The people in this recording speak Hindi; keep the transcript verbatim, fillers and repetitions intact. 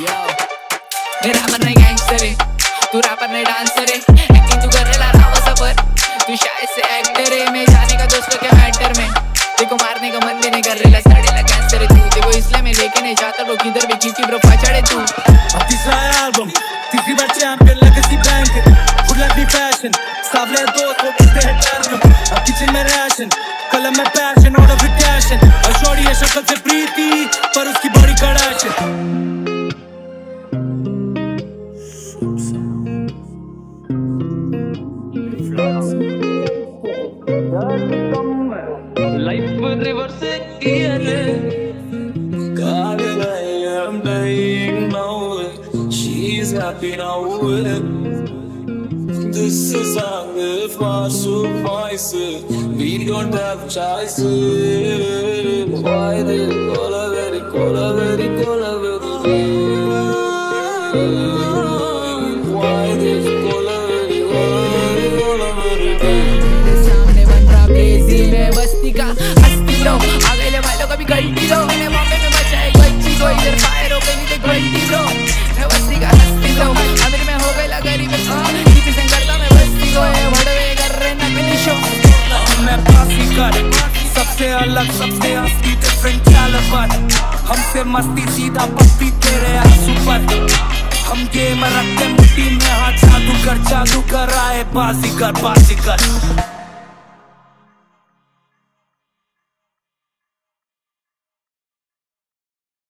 मेरा मन नहीं गैंगस्टर है, तू रैपर नहीं डांसर है। एक्टिंग तू करने ला रहा हो सफर, तू शायद से एक्टर है। मैं जाने का दोस्त क्या मैटर में, देखो मारने का मन भी नहीं कर रहा। सड़े ला गैंगस्टर है तू, देखो इसलिए मैं लेके नहीं जाता ब्रो किधर भी, क्योंकि ब्रो फचड़े तू। अब तीसरा एल्बम, तीसरी बार champion legacy bank, good luck the fashion, सावले दो तो किससे है टर्न। अब किचन में रैशन, कलम में पैशन, आउट ऑफ रिटेंशन। और शॉडी है शक्ल से प्रीति, पर उसकी बॉडी कड़ाश है। Life reverse gear, God and I am dying now. She's happy now. This is song for suffices. We don't have choices. Why the color very color very color very? Why this color very color very color very? आगे ले वालों का भी गलती लो, मैंने मौके में बचाए कोई चीज हो इधर फायर हो गई तो गलती लो। मैं बस्ती का हस्ती लो, अमीर में हो गया गरीब में, किसी से करता मैं बस्ती को है वड़वे कर रहे ना मिलिशो। मैं पासी कर सबसे अलग, सबसे हस्ती डिफरेंट कैलिबर, हमसे मस्ती सीधा पत्ती तेरे आंसू पर। हम गेम रखते मुट्ठी में हाथ, जादूगर जादूगर आए बाजीगर बाजीगर।